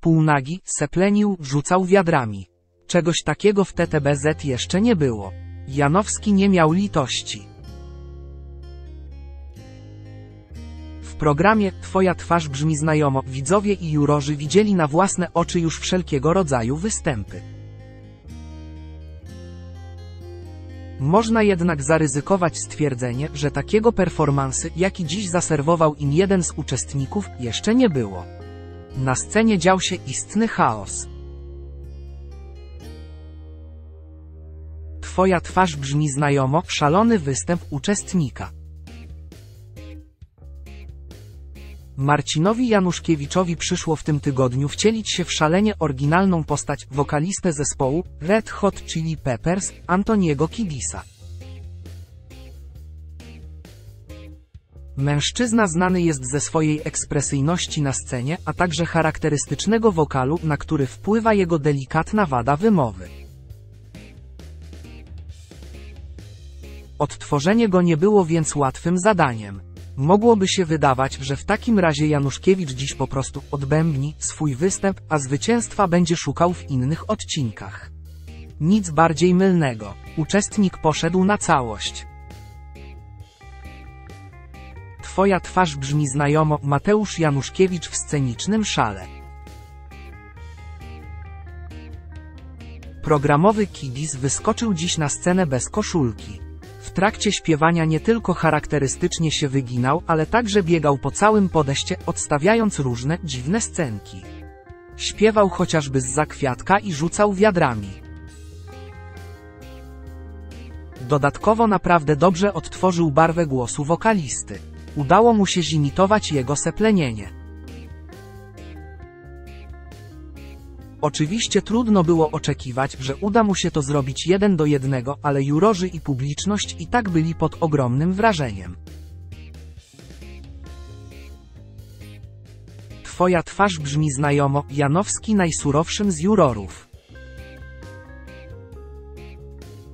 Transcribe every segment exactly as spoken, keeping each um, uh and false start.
Półnagi, seplenił, rzucał wiadrami. Czegoś takiego w T T B Z jeszcze nie było. Janowski nie miał litości. W programie Twoja twarz brzmi znajomo widzowie i jurorzy widzieli na własne oczy już wszelkiego rodzaju występy. Można jednak zaryzykować stwierdzenie, że takiego performansy, jaki dziś zaserwował im jeden z uczestników, jeszcze nie było. Na scenie dział się istny chaos. Twoja twarz brzmi znajomo, szalony występ uczestnika. Marcinowi Januszkiewiczowi przyszło w tym tygodniu wcielić się w szalenie oryginalną postać, wokalistę zespołu Red Hot Chili Peppers, Antoniego Kiedisa. Mężczyzna znany jest ze swojej ekspresyjności na scenie, a także charakterystycznego wokalu, na który wpływa jego delikatna wada wymowy. Odtworzenie go nie było więc łatwym zadaniem. Mogłoby się wydawać, że w takim razie Januszkiewicz dziś po prostu odbębni swój występ, a zwycięstwa będzie szukał w innych odcinkach. Nic bardziej mylnego. Uczestnik poszedł na całość. Twoja twarz brzmi znajomo, Mateusz Januszkiewicz w scenicznym szale. Programowy Kiedis wyskoczył dziś na scenę bez koszulki. W trakcie śpiewania nie tylko charakterystycznie się wyginał, ale także biegał po całym podejście, odstawiając różne dziwne scenki. Śpiewał chociażby zza kwiatka i rzucał wiadrami. Dodatkowo naprawdę dobrze odtworzył barwę głosu wokalisty. Udało mu się zimitować jego seplenienie. Oczywiście trudno było oczekiwać, że uda mu się to zrobić jeden do jednego, ale jurorzy i publiczność i tak byli pod ogromnym wrażeniem. Twoja twarz brzmi znajomo, Janowski najsurowszym z jurorów.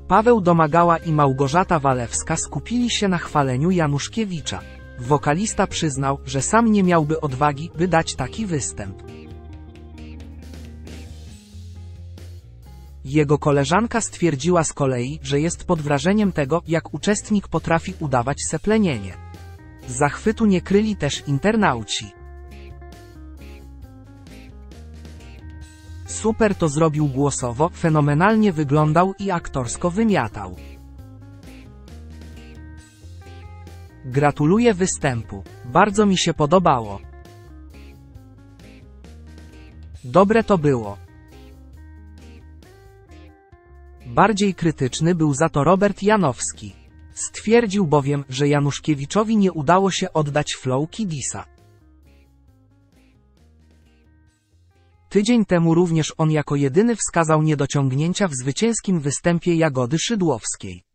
Paweł Domagała i Małgorzata Walewska skupili się na chwaleniu Januszkiewicza. Wokalista przyznał, że sam nie miałby odwagi, by dać taki występ. Jego koleżanka stwierdziła z kolei, że jest pod wrażeniem tego, jak uczestnik potrafi udawać seplenienie. Zachwytu nie kryli też internauci. Super to zrobił głosowo, fenomenalnie wyglądał i aktorsko wymiatał. Gratuluję występu. Bardzo mi się podobało. Dobre to było. Bardziej krytyczny był za to Robert Janowski. Stwierdził bowiem, że Januszkiewiczowi nie udało się oddać flow Kiedisa. Tydzień temu również on jako jedyny wskazał niedociągnięcia w zwycięskim występie Jagody Szydłowskiej.